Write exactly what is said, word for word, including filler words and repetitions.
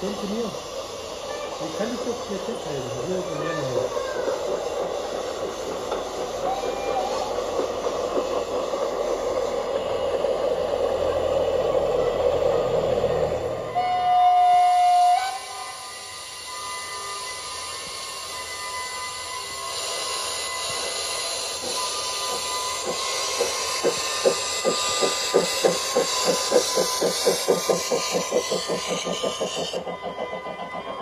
Ven zu mir. Wie kann ich das hier festhalten? Hier ist ein Lernhaus. Thank you.